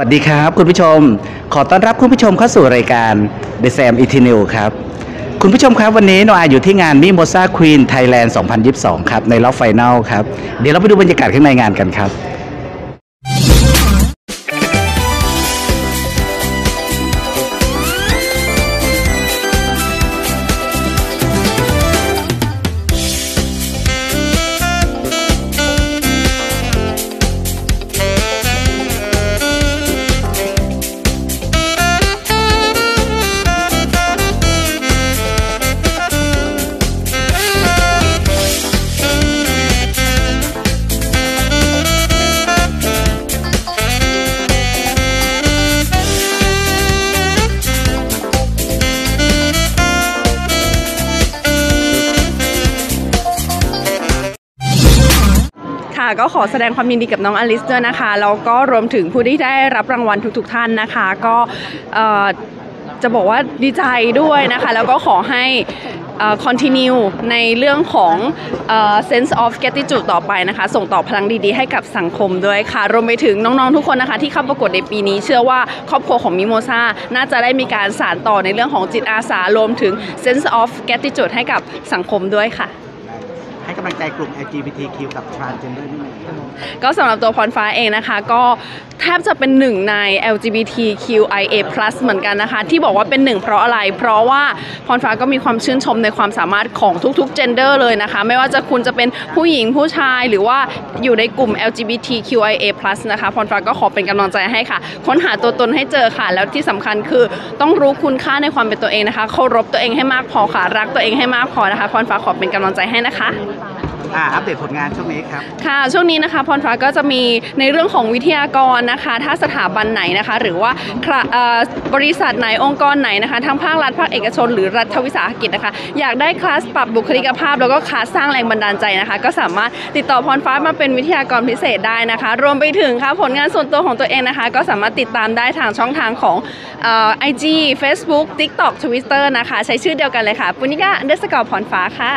วัสดีครับคุณผู้ชมขอต้อนรับคุณผู้ชมเข้าสู่รายการ TheSaMET!NEWS ครับคุณผู้ชมครับวันนี้โนอาอยู่ที่งานมิโมซาควีนไทยแลนด์ 2022 ครับในรอบไฟแนลครับเดี๋ยวเราไปดูบรรยากาศข้างในงานกันครับก็ขอแสดงความยินดีกับน้องอลิสด้วยนะคะแล้วก็รวมถึงผู้ที่ได้รับรางวัลทุกๆท่านนะคะก็จะบอกว่าดีใจด้วยนะคะแล้วก็ขอให้ continue ในเรื่องของ sense of gratitude ต่อไปนะคะส่งต่อพลังดีๆให้กับสังคมด้วยค่ะรวมไปถึงน้องๆทุกคนนะคะที่เข้าประกวดในปีนี้เชื่อว่าครอบครัวของมิโมซาน่าจะได้มีการสานต่อในเรื่องของจิตอาสารวมถึง sense of gratitude ให้กับสังคมด้วยค่ะให้กำลังใจกลุ่ม LGBTQ กับ Transgender ด้วยก็สำหรับตัวพรฟ้าเองนะคะก็แทบจะเป็นหนึ่งใน LGBTQIA+ เหมือนกันนะคะที่บอกว่าเป็นหนึ่งเพราะอะไรเพราะว่าพรฟ้าก็มีความชื่นชมในความสามารถของทุกๆ gender เลยนะคะไม่ว่าจะคุณจะเป็นผู้หญิงผู้ชายหรือว่าอยู่ในกลุ่ม LGBTQIA+ นะคะพรฟ้าก็ขอเป็นกำลังใจให้ค่ะค้นหาตัวตนให้เจอค่ะแล้วที่สำคัญคือต้องรู้คุณค่าในความเป็นตัวเองนะคะเคารพตัวเองให้มากพอค่ะรักตัวเองให้มากพอนะคะพรฟ้าขอเป็นกำลังใจให้นะคะอัปเดตผลงานช่วงนี้ครับค่ะช่วงนี้นะคะพรฟ้าก็จะมีในเรื่องของวิทยากรนะคะถ้าสถาบันไหนนะคะหรือว่าบริษัทไหนองค์กรไหนนะคะทั้งภาครัฐภาคเอกชนหรือรัฐวิสาหกิจนะคะอยากได้คลาสปรับบุคลิกภาพแล้วก็คลาสสร้างแรงบันดาลใจนะคะก็สามารถติดต่อพรฟ้ามาเป็นวิทยากรพิเศษได้นะคะรวมไปถึงค่ะผลงานส่วนตัวของตัวเองนะคะก็สามารถติดตามได้ทางช่องทางของIG Facebook TikTok Twitter นะคะใช้ชื่อเดียวกันเลยค่ะปุณิกา _พรฟ้าค่ะ